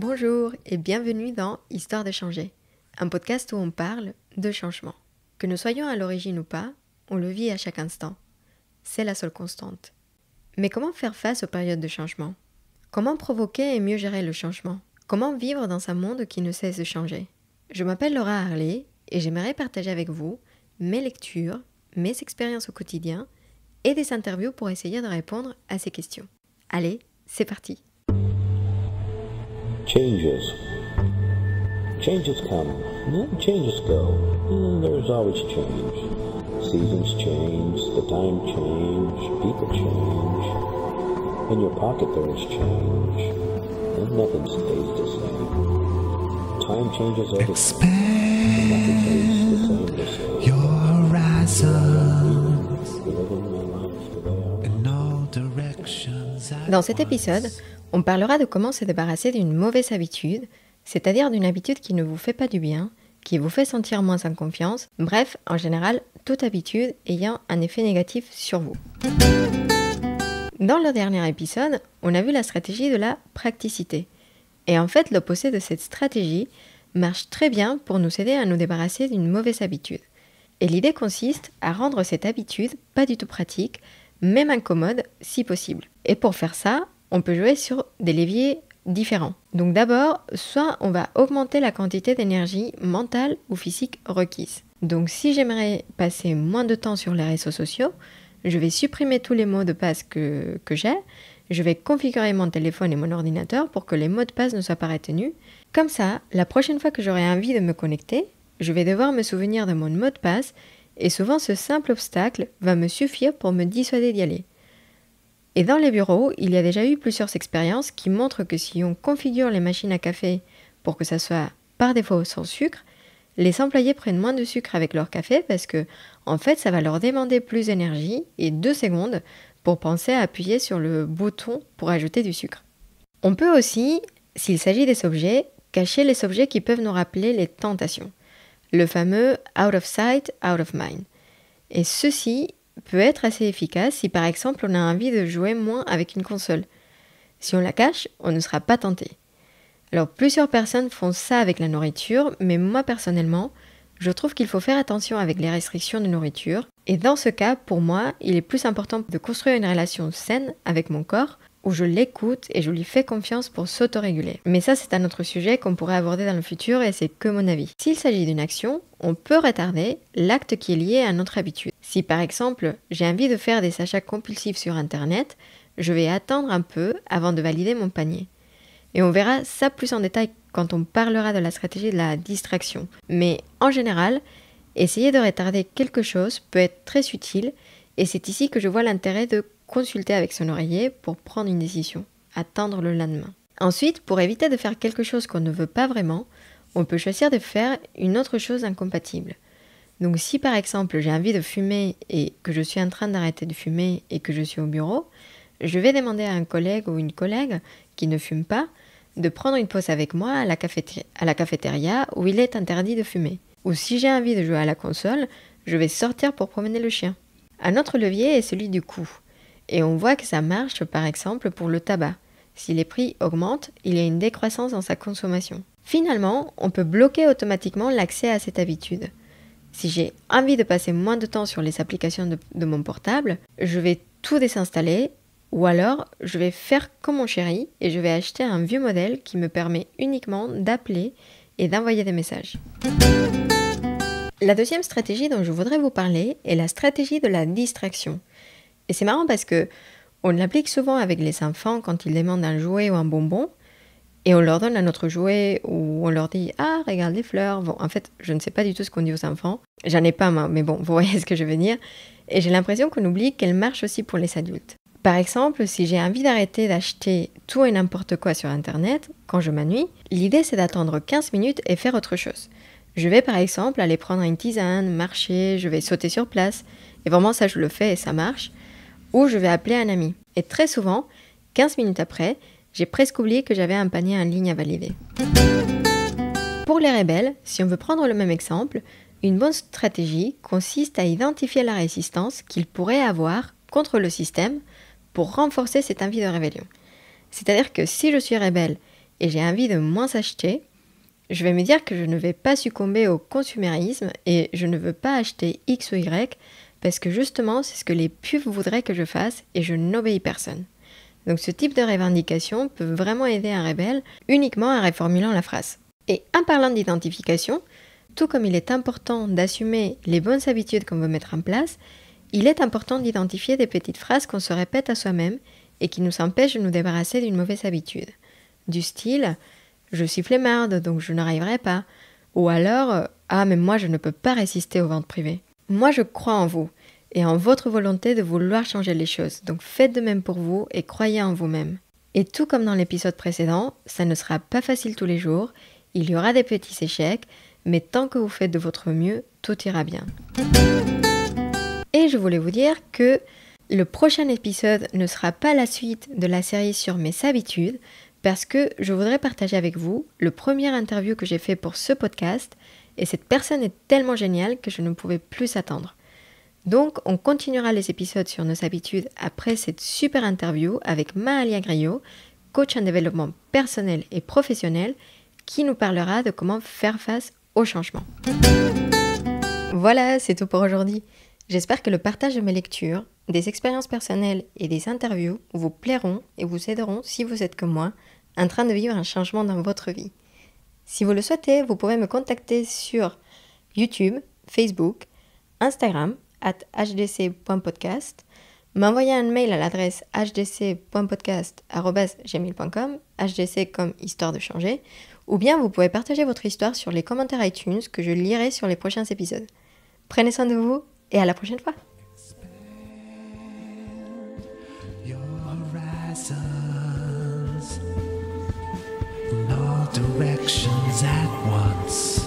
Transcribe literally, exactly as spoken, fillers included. Bonjour et bienvenue dans Histoire de Changer, un podcast où on parle de changement. Que nous soyons à l'origine ou pas, on le vit à chaque instant. C'est la seule constante. Mais comment faire face aux périodes de changement? Comment provoquer et mieux gérer le changement? Comment vivre dans un monde qui ne cesse de changer? Je m'appelle Laura Harley et j'aimerais partager avec vous mes lectures, mes expériences au quotidien et des interviews pour essayer de répondre à ces questions. Allez, c'est parti! Changes. Changes come, changes go. There's always change. Seasons change, the time change, people change. In your pocket there is change, and nothing stays the same. Time changes everything. Expand nothing stays the same, the same. Your horizons in all directions. Dans cet épisode, on parlera de comment se débarrasser d'une mauvaise habitude, c'est-à-dire d'une habitude qui ne vous fait pas du bien, qui vous fait sentir moins en confiance, bref, en général, toute habitude ayant un effet négatif sur vous. Dans le dernier épisode, on a vu la stratégie de la practicité. Et en fait, l'opposé de cette stratégie marche très bien pour nous aider à nous débarrasser d'une mauvaise habitude. Et l'idée consiste à rendre cette habitude pas du tout pratique, même incommode si possible. Et pour faire ça, on peut jouer sur des leviers différents. Donc d'abord, soit on va augmenter la quantité d'énergie mentale ou physique requise. Donc si j'aimerais passer moins de temps sur les réseaux sociaux, je vais supprimer tous les mots de passe que, que j'ai, je vais configurer mon téléphone et mon ordinateur pour que les mots de passe ne soient pas retenus. Comme ça, la prochaine fois que j'aurai envie de me connecter, je vais devoir me souvenir de mon mot de passe et souvent ce simple obstacle va me suffire pour me dissuader d'y aller. Et dans les bureaux, il y a déjà eu plusieurs expériences qui montrent que si on configure les machines à café pour que ça soit par défaut sans sucre, les employés prennent moins de sucre avec leur café parce que, en fait, ça va leur demander plus d'énergie et deux secondes pour penser à appuyer sur le bouton pour ajouter du sucre. On peut aussi, s'il s'agit des objets, cacher les objets qui peuvent nous rappeler les tentations. Le fameux « out of sight, out of mind ». Et ceci peut être assez efficace si par exemple on a envie de jouer moins avec une console. Si on la cache, on ne sera pas tenté. Alors plusieurs personnes font ça avec la nourriture, mais moi personnellement, je trouve qu'il faut faire attention avec les restrictions de nourriture. Et dans ce cas, pour moi, il est plus important de construire une relation saine avec mon corps, où je l'écoute et je lui fais confiance pour s'autoréguler. Mais ça, c'est un autre sujet qu'on pourrait aborder dans le futur et c'est que mon avis. S'il s'agit d'une action, on peut retarder l'acte qui est lié à notre habitude. Si par exemple, j'ai envie de faire des achats compulsifs sur internet, je vais attendre un peu avant de valider mon panier. Et on verra ça plus en détail quand on parlera de la stratégie de la distraction. Mais en général, essayer de retarder quelque chose peut être très utile et c'est ici que je vois l'intérêt de consulter avec son oreiller pour prendre une décision, attendre le lendemain. Ensuite, pour éviter de faire quelque chose qu'on ne veut pas vraiment, on peut choisir de faire une autre chose incompatible. Donc si par exemple j'ai envie de fumer et que je suis en train d'arrêter de fumer et que je suis au bureau, je vais demander à un collègue ou une collègue qui ne fume pas de prendre une pause avec moi à la cafétéria, à la cafétéria où il est interdit de fumer. Ou si j'ai envie de jouer à la console, je vais sortir pour promener le chien. Un autre levier est celui du coût. Et on voit que ça marche par exemple pour le tabac. Si les prix augmentent, il y a une décroissance dans sa consommation. Finalement, on peut bloquer automatiquement l'accès à cette habitude. Si j'ai envie de passer moins de temps sur les applications de, de mon portable, je vais tout désinstaller ou alors je vais faire comme mon chéri et je vais acheter un vieux modèle qui me permet uniquement d'appeler et d'envoyer des messages. La deuxième stratégie dont je voudrais vous parler est la stratégie de la distraction. Et c'est marrant parce que on l'applique souvent avec les enfants quand ils demandent un jouet ou un bonbon et on leur donne un autre jouet ou on leur dit « Ah, regarde les fleurs ». Bon, en fait, je ne sais pas du tout ce qu'on dit aux enfants. J'en ai pas, mais bon, vous voyez ce que je veux dire. Et j'ai l'impression qu'on oublie qu'elle marche aussi pour les adultes. Par exemple, si j'ai envie d'arrêter d'acheter tout et n'importe quoi sur Internet, quand je m'ennuie, l'idée c'est d'attendre quinze minutes et faire autre chose. Je vais par exemple aller prendre une tisane, marcher, je vais sauter sur place. Et vraiment ça, je le fais et ça marche. Ou je vais appeler un ami. Et très souvent, quinze minutes après, j'ai presque oublié que j'avais un panier en ligne à valider. Pour les rebelles, si on veut prendre le même exemple, une bonne stratégie consiste à identifier la résistance qu'ils pourraient avoir contre le système pour renforcer cette envie de rébellion. C'est-à-dire que si je suis rebelle et j'ai envie de moins acheter, je vais me dire que je ne vais pas succomber au consumérisme et je ne veux pas acheter X ou Y parce que justement c'est ce que les pubs voudraient que je fasse et je n'obéis personne. Donc ce type de revendication peut vraiment aider un rebelle uniquement en reformulant la phrase. Et en parlant d'identification, tout comme il est important d'assumer les bonnes habitudes qu'on veut mettre en place, il est important d'identifier des petites phrases qu'on se répète à soi-même et qui nous empêchent de nous débarrasser d'une mauvaise habitude. Du style « je suis flemmarde donc je n'arriverai pas » ou alors « ah mais moi je ne peux pas résister aux ventes privées ». Moi je crois en vous et en votre volonté de vouloir changer les choses, donc faites de même pour vous et croyez en vous-même. Et tout comme dans l'épisode précédent, ça ne sera pas facile tous les jours, il y aura des petits échecs, mais tant que vous faites de votre mieux, tout ira bien. Et je voulais vous dire que le prochain épisode ne sera pas la suite de la série sur mes habitudes, parce que je voudrais partager avec vous le premier interview que j'ai fait pour ce podcast, et cette personne est tellement géniale que je ne pouvais plus attendre. Donc on continuera les épisodes sur nos habitudes après cette super interview avec Maalia Griot, coach en développement personnel et professionnel, qui nous parlera de comment faire face au changement. Voilà, c'est tout pour aujourd'hui. J'espère que le partage de mes lectures, des expériences personnelles et des interviews vous plairont et vous aideront si vous êtes comme moi, en train de vivre un changement dans votre vie. Si vous le souhaitez, vous pouvez me contacter sur YouTube, Facebook, Instagram, at h d c point podcast, m'envoyer un mail à l'adresse h d c point podcast arobase gmail point com, hdc comme histoire de changer, ou bien vous pouvez partager votre histoire sur les commentaires iTunes que je lirai sur les prochains épisodes. Prenez soin de vous et à la prochaine fois. Directions at once.